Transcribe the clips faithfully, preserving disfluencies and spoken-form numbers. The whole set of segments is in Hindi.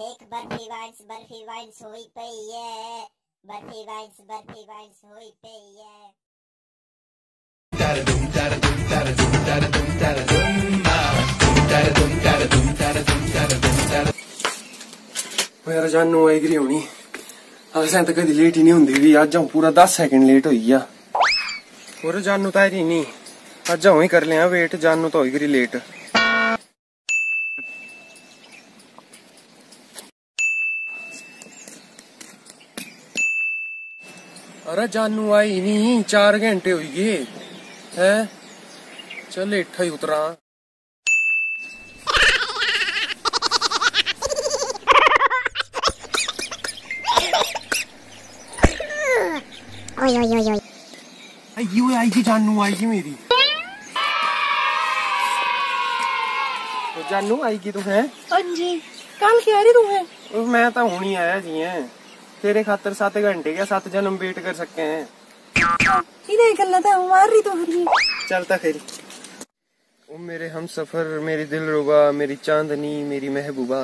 देख बर्फी वाइन्स बर्फी वाइन्स होई पे ये बर्फी वाइन्स बर्फी वाइन्स होई पे ये। यार जानू आई गरी होनी असें तो कभी लेट ही नहीं होंदी भी अज आऊं पूरा दस सेकंड लेट हो गया। और जानू तो आई नहीं अज आऊं ही कर लिया वेट जानू तो हो गई लेट। अरे जानू आई नहीं चार घंटे हो गए हैं चल इठा ही उतरा। ओय ओय ओय आई आई की जानू आई की मेरी तो जानू आई की तू है अंजी काम क्या रही तू है। मैं तो हुणी आया जी है तेरे खातर सात घंटे क्या सात जन्म वेट कर सकते हैं। इधर करना था मार रही तो चलता खैर। ओ मेरे हम सफर मेरी दिलरुबा मेरी चांदनी मेरी महबूबा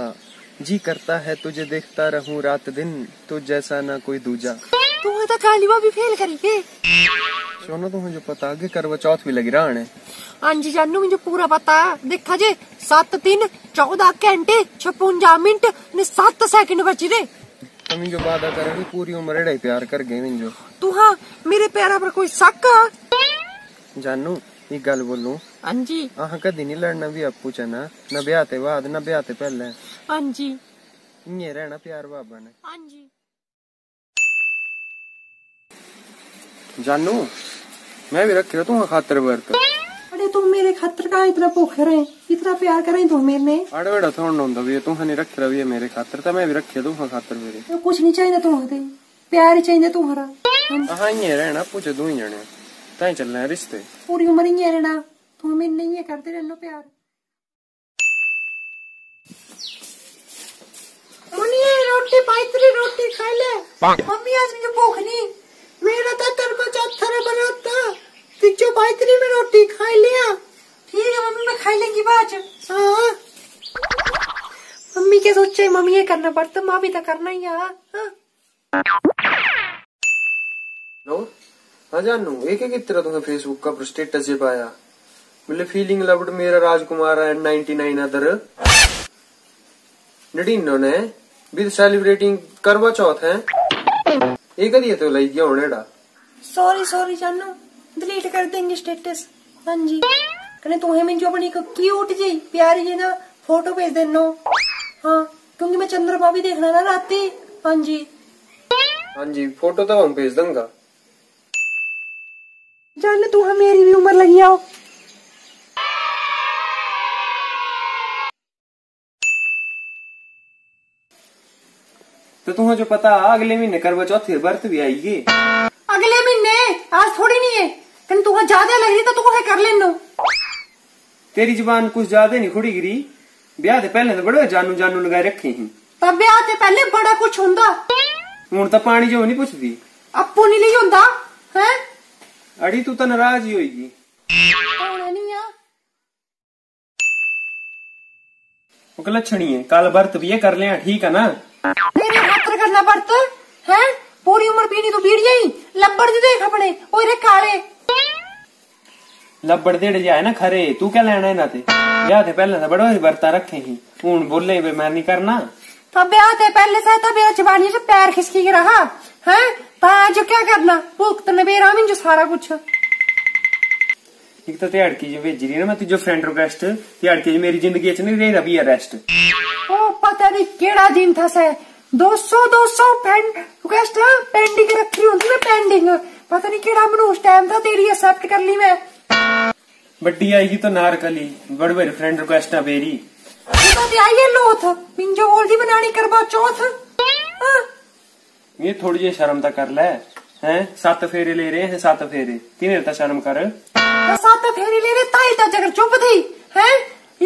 जी करता है तुझे देखता रहूं रात दिन तो जैसा ना कोई दूजा। तू तो कालीबा भी फेल करेगी सोना तुम्हें जो पता आगे करवा चौथ भी लगी रहा है। हाँ जी जानू मुझे पूरा पता है देखा जे सात दिन चौदह घंटे छपुंजा मिनट ने सात सेकंड बची रे। तुम जो वादा करोगी पूरी उम्र रड़ाई प्यार कर गए मिंजो तू। हाँ मेरे प्यारा पर कोई शक जानू एक गल बोलूं हां जी आहा कदी नहीं लड़ना भी आपू च ना ना ब्याह ते बाद ना ब्याह ते पहले। हां जी इने रहना प्यार बाबा ने। हां जी जानू मैं भी रख रहा तू खातर वर्त। अरे तुम मेरे खातर का इतना भूखे रहे इतना प्यार करे तुम मेरे ने अड़वड़ा थोड़ा होंदा भी तू हने रख रही है मेरे खातर तो मैं भी रखे तू खातर मेरे तो कुछ नहीं चाहिए तू हते प्यार ही चाहिए तू हरा। हां ये रहना पूछ दो ही जने ताई चलना रिश्ते पूरी उम्र ही रहना तू मेरे नहीं है करते रहनो प्यार। मम्मी रोटी पाइतरी रोटी खा ले मम्मी आज मुझे भूख नहीं मेरा तो करवा चौथ रे बनता जो पाइतरी में रोटी खा लिया। ठीक है मम्मी मैं खा लेंगी बाद। हाँ मम्मी क्या सोचे मम्मी ये करना पड़ता माँ भी तो करना ही है। नो हाँ जानू एक एक तरह तुमने फेसबुक का पर स्टेटस ये पाया मतलब फीलिंग लव्ड मेरा राजकुमार है निन्यानवे अदर नडीनो ने विद सेलिब्रेटिंग करवा चौथ है एक दिए तो लाइक गया होने डा। सॉरी सॉरी जानू डिलीट कर देंगे स्टेटस। हाँ जी कने तुम्हें मैं जो अपनी क्यूट जी प्यारी जी ना फोटो भेज देनो। हाँ क्योंकि मैं चंद्रमा भी देखना ना राती। हाँ जी हाँ जी फोटो तो हम भेज दूंगा। जाने तू हम मेरी भी उम्र लगी आओ। तो तुम्हें जो पता अगले महीने करवा चौथ बर्थ भी आएगी अगले महीने आज थोड़ी नहीं है ज्यादा लग रही तो तू कर लेनो। तेरी जुबान कुछ ज्यादा नहीं खुड़ी गिरी ब्याह ते पहले तो बड़े जानू जानू लगाए रखे ही तब ब्याह ते पहले बड़ा कुछ होंदा हुण तो पानी जो नहीं पूछदी आपू नहीं लई होंदा है। अड़ी तू तो नाराज ही होगी लक्षणी है कल व्रत भी ये कर ले ठीक है ना मेरे खातर करना व्रत है पूरी उम्र पीनी तो बीड़िया ही लब्बड़ दी देख अपने ओए रे काले लब्बड़ देड़े जाए ना खरे तू क्या लेना है ना ते ब्याह ते पहले से बड़ो बरता रखे ही हूं बोले बे मैं नहीं करना तब ब्याह ते पहले से तब जबानी से पैर खिसकी के रहा है जो क्या करना भुगत ने बेरामी जो सारा कुछ। एक तो तिहाड़की जी भेजी रही ना मैं तुझे फ्रेंड रिक्वेस्ट तिहाड़की जी मेरी जिंदगी च नहीं रही अभी अरेस्ट। ओ पता नहीं केड़ा दिन था से दो सौ दो सौ फ्रेंड रिक्वेस्ट पेंडिंग रखी होती ना पेंडिंग पता नहीं केड़ा मैंने उस टाइम था तेरी एक्सेप्ट कर ली मैं बड्डी आएगी तो नारकली बड़े बड़े फ्रेंड रिक्वेस्ट बेरी ये लोथ मिंजो ओल्डी बनानी करवा चौथ ये थोड़ी जी शर्म तो कर ले हैं सात फेरे ले रहे हैं सात फेरे तीन ता शर्म कर सात फेरे ले रहे ताई ता जगर चुप थी है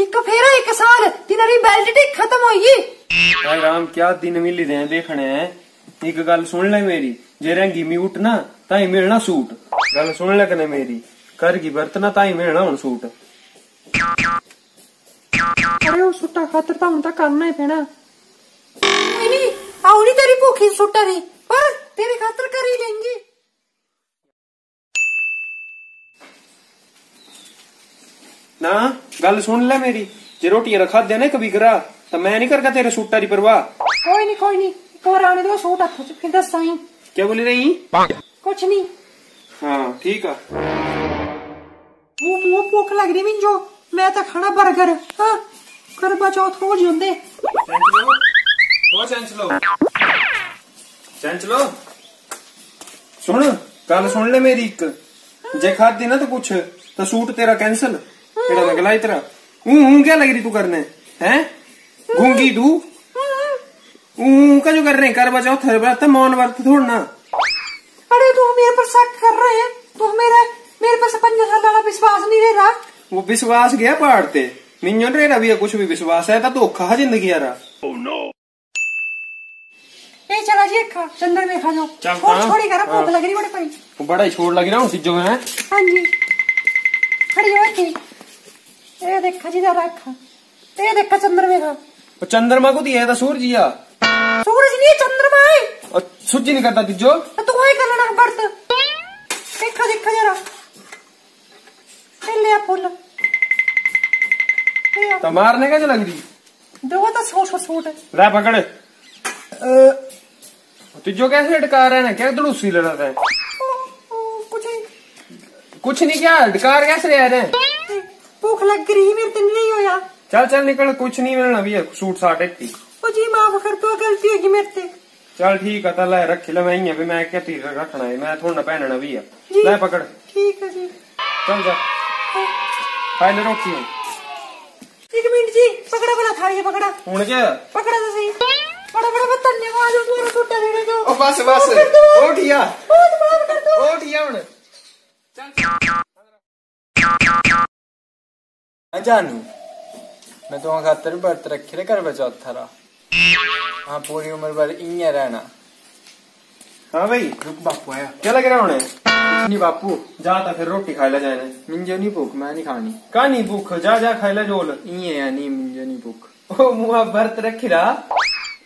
एक फेरा एक साल तेरी वैलिडिटी खत्म होगी। भाई राम क्या दिन मिली दे देखने हैं एक गल सुन ले मेरी जे रंगी म्यूट ना ताई मिलना सूट गल सुन ले कने मेरी कर की बरतना ताई मेरा हूं सूट। अरे वो सूटा खातर तो हूं करना ही पैना आवनी तेरी भूखी सुट रही पर तेरे खातर कर ही लेंगी। ना गल सुन ले मेरी, जे रोटियां रखा दे ना कभी गिरा तो मैं नहीं करगा तेरे सूटा की परवाह। कोई नहीं कोई नहीं, एक बार आने दो सूट हाथों से फिर दस आई। क्या बोली रही? कुछ नहीं। हाँ ठीक है। वो वो भूख लग रही मिंजो, मैं तो खाना बर्गर। हाँ करवा चौथ रोज होंदे। ओ चंचलो चंचलो सुन गल सुन ले मेरी, एक जे खादी ना तो कुछ तो सूट तेरा कैंसल। एड़ा लगला इतरा ऊ ऊ क्या लग रही तू करने हैं गूंगी तू ऊ का जो कर रहे करवा चौथ व्रत मौन व्रत थोड़ना। अरे तू मेरे पर शक कर रहे हैं, तू मेरा मेरे पर पंजा साल वाला विश्वास नहीं रह रहा। वो विश्वास गया पाड़ते मिन्यो रे रविया कुछ भी विश्वास है ता धोखा है जिंदगी यारा। ओह नो ए चला जी खा चंद्र में खा लो छोड़ छोड़ी करा भूख लग रही बड़े परी बड़ा ही छोड़ लग रहा हूं सिजो में। हां जी खड़ी हो के ए देखा जी जरा खा ए देखा चंद्र में खा। ओ चंद्रमा को दिया था सूरज जिया सूरज नहीं चंद्रमा है और सूरज नहीं करता तिजो तू है करना बर्त देखा देखा जरा ले आ फूल तो मारने का जो लग रही दो तो सोच सूट ले पकड़ तुझो कैसे अटकार है ना क्या दुलूसी लड़ा था। कुछ नहीं कुछ नहीं क्या अटकार कैसे रह रहे हैं भूख लग रही मेरे तो नहीं हो यार। चल चल निकल कुछ नहीं मिलना भैया सूट साट इतनी जी माफ कर तो गलती होगी मेरे से। चल ठीक है तला रखी लो मैं भी मैं क्या तीर रखना है मैं थोड़ा पहनना भी है ले पकड़। ठीक है जी चल जा फाइल रोकी है। एक मिनट जी पकड़ा बना थाली पकड़ा हूं क्या पकड़ा तो सही बड़ा बड़ा बतन्ने को आलू पूरा टूटा देने दो। ओ बस बस ओठिया बहुत माफ कर दो ओठिया हूं चल जानू मैं तो खातर व्रत रखे रे करवा चौथ थारा। हाँ पूरी उम्र भर इं रहना। हाँ भाई रुक बापू आया क्या लग रहा नहीं बापू जाता फिर रोटी खा ला जाने मिंजो नहीं भूख मैं नहीं खानी। का नहीं भूख जा जा खा ला जोल इं नहीं मिंजो नहीं भूख। ओ मुआ व्रत रखी रा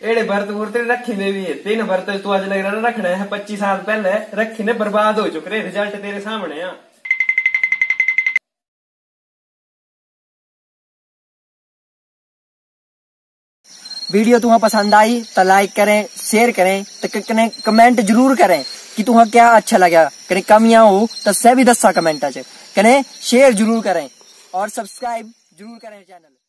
एड़े व्रत वुरत रखी ने भी है तीन व्रत तू आज लग रहा रखना है पच्चीस साल पहले रखी ने बर्बाद हो चुके रिजल्ट तेरे सामने आ। वीडियो तुम्हें पसंद आई तो लाइक करें शेयर करें तो कमेंट जरूर करें कि तुम्हें क्या अच्छा लगा कने कमियां हो तो सभी दसा कमेंटा च कने शेयर जरूर करें और सब्सक्राइब जरूर करें चैनल।